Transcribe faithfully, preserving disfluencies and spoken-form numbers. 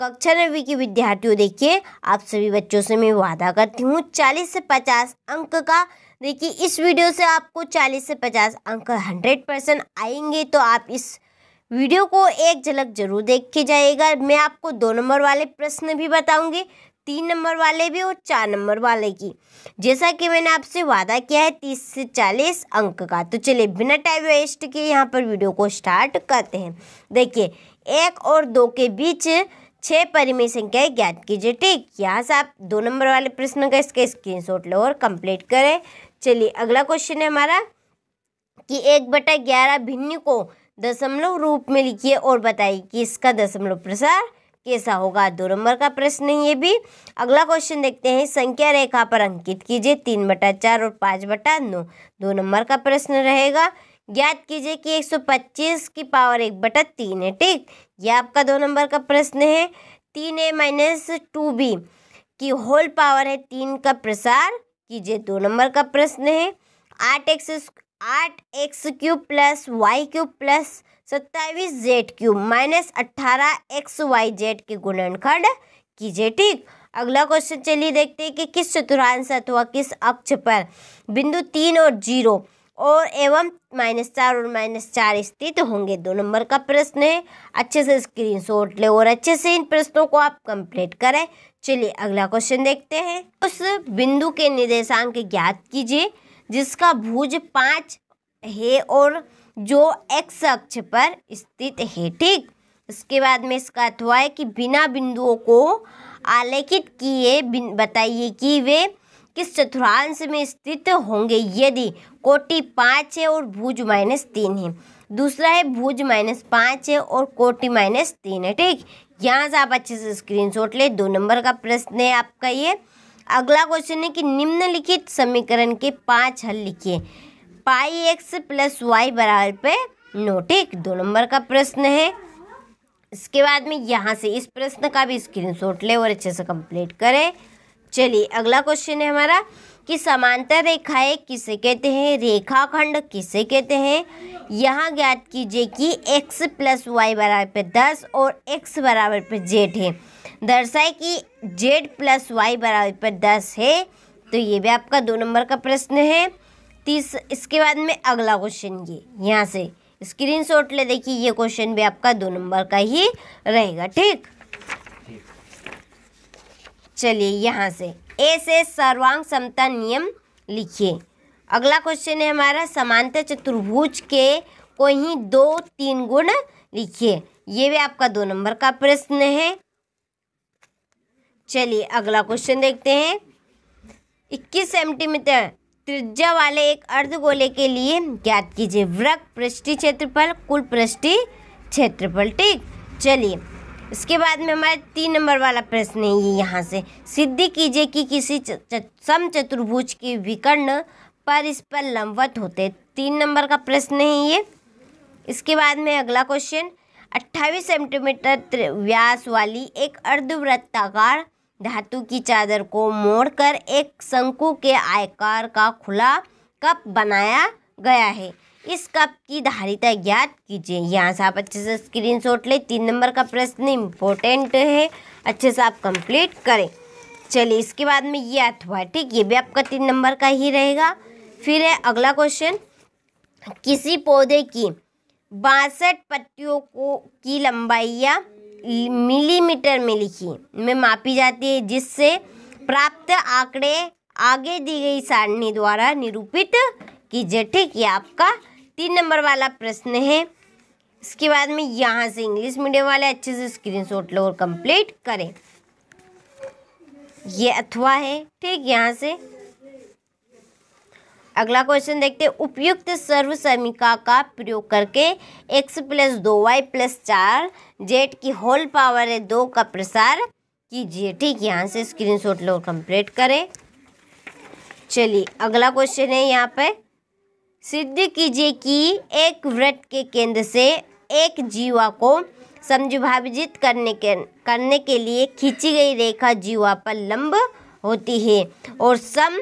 कक्षा नवीं के विद्यार्थियों, देखिए आप सभी बच्चों से मैं वादा करती हूँ चालीस से पचास अंक का। देखिए इस वीडियो से आपको चालीस से पचास अंक हंड्रेड परसेंट आएंगे, तो आप इस वीडियो को एक झलक जरूर देख के जाइएगा। मैं आपको दो नंबर वाले प्रश्न भी बताऊंगी, तीन नंबर वाले भी और चार नंबर वाले की, जैसा कि मैंने आपसे वादा किया है तीस से चालीस अंक का। तो चलिए बिना टाइम वेस्ट के यहाँ पर वीडियो को स्टार्ट करते हैं। देखिए एक और दो के बीच छः परिमेय संख्याएं ज्ञात कीजिए। ठीक, यहाँ से आप दो नंबर वाले प्रश्न का इसका स्क्रीनशॉट लो और कंप्लीट करें। चलिए अगला क्वेश्चन है हमारा कि एक बटा ग्यारह भिन्न को दशमलव रूप में लिखिए और बताइए कि इसका दशमलव प्रसार कैसा होगा। दो नंबर का प्रश्न है ये भी। अगला क्वेश्चन देखते हैं, संख्या रेखा पर अंकित कीजिए तीन बटा चार और पाँच बटा नौ। दो नंबर का प्रश्न रहेगा, ज्ञात कीजिए कि एक सौ पच्चीस की पावर एक बटा तीन है। ठीक, यह आपका दो नंबर का प्रश्न है। तीन ए माइनस टू बी की होल पावर है तीन का प्रसार कीजिए। दो नंबर का प्रश्न है, आठ एक्स आठ x cube plus y cube plus सत्ताईस जेड क्यूब माइनस अट्ठारह एक्स वाई जेड के गुणनखंड कीजिए। ठीक, अगला क्वेश्चन चलिए देखते हैं कि किस चतुर्थांश अथवा किस अक्ष पर बिंदु तीन और जीरो और एवं माइनस चार और माइनस चार स्थित होंगे। दो नंबर का प्रश्न है, अच्छे से स्क्रीनशॉट ले और अच्छे से इन प्रश्नों को आप कंप्लीट करें। चलिए अगला क्वेश्चन देखते हैं, उस बिंदु के निर्देशांक ज्ञात कीजिए जिसका भुज पाँच है और जो एक्स अक्ष पर स्थित है। ठीक, इसके बाद में इसका अथवा है कि बिना बिंदुओं को आलेखित किए बताइए कि वे किस चतुर्थांश में स्थित होंगे यदि कोटि पाँच है और भुज माइनस तीन है। दूसरा है भुज माइनस पाँच है और कोटि माइनस तीन है। ठीक, यहाँ से आप अच्छे से स्क्रीनशॉट ले। दो नंबर का प्रश्न है आपका ये। अगला क्वेश्चन है कि निम्नलिखित समीकरण के पांच हल लिखिए, पाई एक्स प्लस वाई बराबर पे नो। ठीक, दो नंबर का प्रश्न है। इसके बाद में यहाँ से इस प्रश्न का भी स्क्रीनशॉट ले और अच्छे से कंप्लीट करें। चलिए अगला क्वेश्चन है हमारा कि समांतर रेखाएं किसे कहते हैं, रेखाखंड किसे कहते हैं। यहाँ ज्ञात कीजिए कि एक्स प्लस वाई बराबर पे दस और एक्स बराबर पे जेड है। दर्शाए कि जेड प्लस वाई बराबर पर दस है, तो ये भी आपका दो नंबर का प्रश्न है। तीस इसके बाद में अगला क्वेश्चन ये, यहाँ से स्क्रीनशॉट ले। देखिए ये क्वेश्चन भी आपका दो नंबर का ही रहेगा। ठीक, चलिए यहाँ से ए से सर्वांग समता नियम लिखिए। अगला क्वेश्चन है हमारा, समांतर चतुर्भुज के कोई दो तीन गुण लिखिए। ये भी आपका दो नंबर का प्रश्न है। चलिए अगला क्वेश्चन देखते हैं, इक्कीस सेंटीमीटर त्रिज्या वाले एक अर्धगोले के लिए ज्ञात कीजिए वृक्क पृष्ठीय क्षेत्रफल कुल पृष्ठीय क्षेत्रफल। ठीक, चलिए इसके बाद में हमारा तीन नंबर वाला प्रश्न है ये। यहाँ से सिद्ध कीजिए कि किसी समचतुर्भुज के विकर्ण पर इस पर लंबवत होते। तीन नंबर का प्रश्न है ये। इसके बाद में अगला क्वेश्चन, अट्ठाईस सेंटीमीटर व्यास वाली एक अर्धवृत्ताकार धातु की चादर को मोड़कर एक शंकु के आकार का खुला कप बनाया गया है। इस कप की धारिता ज्ञात कीजिए। यहाँ से आप अच्छे से स्क्रीनशॉट लें। तीन नंबर का प्रश्न इम्पोर्टेंट है, अच्छे से आप कंप्लीट करें। चलिए इसके बाद में ये अथवा, ठीक, ये भी आपका तीन नंबर का ही रहेगा। फिर है अगला क्वेश्चन, किसी पौधे की बासठ पत्तियों को की लंबाई या मिलीमीटर में लिखिए में मापी जाती है, जिससे प्राप्त आंकड़े आगे दी गई सारणी द्वारा निरूपित कीजिए। ठीक, ये आपका तीन नंबर वाला प्रश्न है। इसके बाद में यहाँ से इंग्लिश मीडियम वाले अच्छे से स्क्रीनशॉट लो और कंप्लीट करें। ये अथवा है। ठीक, यहाँ से अगला क्वेश्चन देखते हैं, उपयुक्त सर्वसमीका का प्रयोग करके एक्स प्लस दो वाई प्लस चार जेड की होल पावर है दो का प्रसार कीजिए। ठीक, यहाँ से स्क्रीनशॉट लो कंप्लीट करें। चलिए अगला क्वेश्चन है यहाँ पर, सिद्ध कीजिए कि एक वृत्त के केंद्र से एक जीवा को समविभाजित करने के करने के लिए खींची गई रेखा जीवा पर लंब होती है और सम